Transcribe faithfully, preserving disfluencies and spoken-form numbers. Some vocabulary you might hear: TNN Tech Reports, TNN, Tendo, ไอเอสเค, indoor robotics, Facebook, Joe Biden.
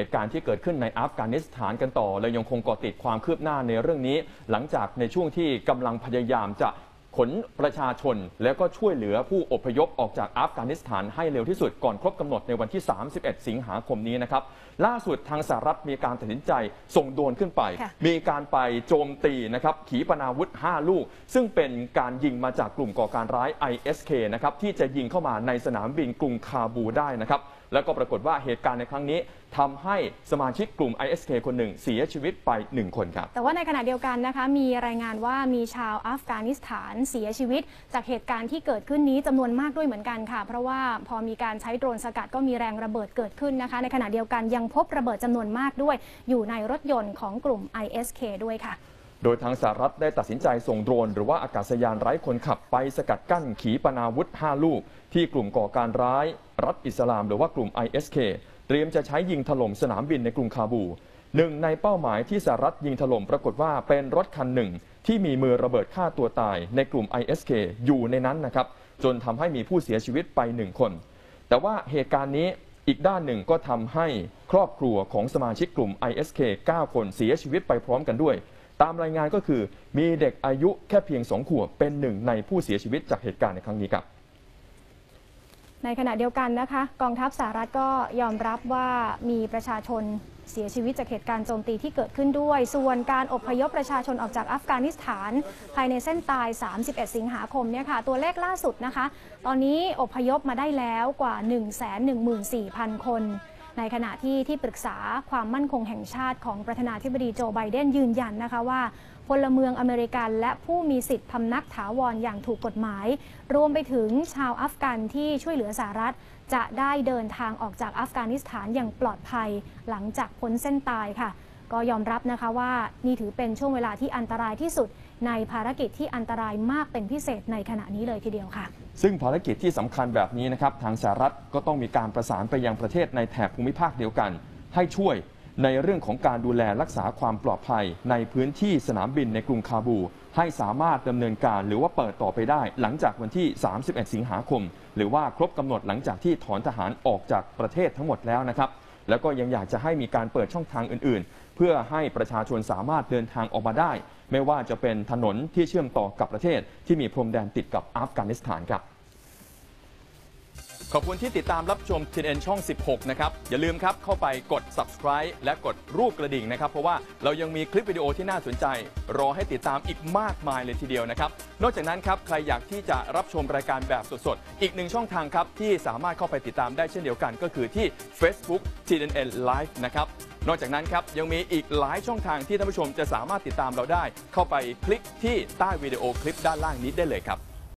เหตุการณ์ที่เกิดขึ้นในอัฟกานิสถานกันต่อเลยยังคงเกาะติดความคืบหน้าในเรื่องนี้หลังจากในช่วงที่กำลังพยายามจะขนประชาชนแล้วก็ช่วยเหลือผู้อพยพออกจากอัฟกานิสถานให้เร็วที่สุดก่อนครบกำหนดในวันที่สามสิบเอ็ดสิงหาคมนี้นะครับล่าสุดทางสหรัฐมีการตัดสินใจส่งโดรนขึ้นไปมีการไปโจมตีนะครับขีปนาวุธห้าลูกซึ่งเป็นการยิงมาจากกลุ่มก่อการร้าย ไอ เอส เค นะครับที่จะยิงเข้ามาในสนามบินกรุงคาบูได้นะครับแล้วก็ปรากฏว่าเหตุการณ์ในครั้งนี้ทำให้สมาชิกกลุ่ม ไอ เอส เค คนหนึ่งเสียชีวิตไปหนึ่งคนครับแต่ว่าในขณะเดียวกันนะคะมีรายงานว่ามีชาวอัฟกานิสถานเสียชีวิตจากเหตุการณ์ที่เกิดขึ้นนี้จำนวนมากด้วยเหมือนกันค่ะเพราะว่าพอมีการใช้โดรนสกัดก็มีแรงระเบิดเกิดขึ้นนะคะในขณะเดียวกันยังพบระเบิดจำนวนมากด้วยอยู่ในรถยนต์ของกลุ่ม ไอ เอส เค ด้วยค่ะโดยทางสหรัฐได้ตัดสินใจส่งโดรนหรือว่าอากาศยานไร้คนขับไปสกัดกั้นขีปนาวุธห้าลูกที่กลุ่มก่อการร้ายรัฐอิสลามหรือว่ากลุ่ม ไอ เอส เค เตรียมจะใช้ยิงถล่มสนามบินในกรุงคาบูหนึ่งในเป้าหมายที่สหรัฐยิงถล่มปรากฏว่าเป็นรถคันหนึ่งที่มีมือระเบิดฆ่าตัวตายในกลุ่ม ไอ เอส เค อยู่ในนั้นนะครับจนทำให้มีผู้เสียชีวิตไปหนึ่งคนแต่ว่าเหตุการณ์นี้อีกด้านหนึ่งก็ทำให้ครอบครัวของสมาชิกกลุ่ม ไอ เอส เค เก้าคนเสียชีวิตไปพร้อมกันด้วยตามรายงานก็คือมีเด็กอายุแค่เพียงสองขวบเป็นหนึ่งในผู้เสียชีวิตจากเหตุการณ์ในครั้งนี้ครับในขณะเดียวกันนะคะกองทัพสหรัฐก็ยอมรับว่ามีประชาชนเสียชีวิตจากเหตุการณ์โจมตีที่เกิดขึ้นด้วยส่วนการอพยพประชาชนออกจากอัฟกานิสถานภายในเส้นตายสามสิบเอ็ดสิงหาคมเนี่ยค่ะตัวเลขล่าสุดนะคะตอนนี้อพยพมาได้แล้วกว่า หนึ่งแสนหนึ่งหมื่นสี่พัน คนในขณะที่ที่ปรึกษาความมั่นคงแห่งชาติของประธานาธิบดีโจไบเดนยืนยันนะคะว่าพลเมืองอเมริกันและผู้มีสิทธิ์พำนักถาวรอย่างถูกกฎหมายรวมไปถึงชาวอัฟกันที่ช่วยเหลือสหรัฐจะได้เดินทางออกจากอัฟกานิสถานอย่างปลอดภัยหลังจากพ้นเส้นตายค่ะก็ยอมรับนะคะว่านี่ถือเป็นช่วงเวลาที่อันตรายที่สุดในภารกิจที่อันตรายมากเป็นพิเศษในขณะนี้เลยทีเดียวค่ะซึ่งภารกิจที่สำคัญแบบนี้นะครับทางสหรัฐก็ต้องมีการประสานไปยังประเทศในแถบภูมิภาคเดียวกันให้ช่วยในเรื่องของการดูแลรักษาความปลอดภัยในพื้นที่สนามบินในกรุงคาบูให้สามารถดำเนินการหรือว่าเปิดต่อไปได้หลังจากวันที่สามสิบเอ็ดสิงหาคมหรือว่าครบกำหนดหลังจากที่ถอนทหารออกจากประเทศทั้งหมดแล้วนะครับแล้วก็ยังอยากจะให้มีการเปิดช่องทางอื่นๆเพื่อให้ประชาชนสามารถเดินทางออกมาได้ไม่ว่าจะเป็นถนนที่เชื่อมต่อกับประเทศที่มีพรมแดนติดกับอัฟกานิสถานครับขอบคุณที่ติดตามรับชม ที เอ็น เอ็น ช่องสิบหกนะครับอย่าลืมครับเข้าไปกด ซับสไครบ์ และกดรูปกระดิ่งนะครับเพราะว่าเรายังมีคลิปวิดีโอที่น่าสนใจรอให้ติดตามอีกมากมายเลยทีเดียวนะครับนอกจากนั้นครับใครอยากที่จะรับชมรายการแบบสดๆอีกหนึ่งช่องทางครับที่สามารถเข้าไปติดตามได้เช่นเดียวกันก็คือที่ Facebook ที เอ็น เอ็น Live นะครับนอกจากนั้นครับยังมีอีกหลายช่องทางที่ท่านผู้ชมจะสามารถติดตามเราได้เข้าไปคลิกที่ใต้วิดีโอคลิปด้านล่างนี้ได้เลยครับ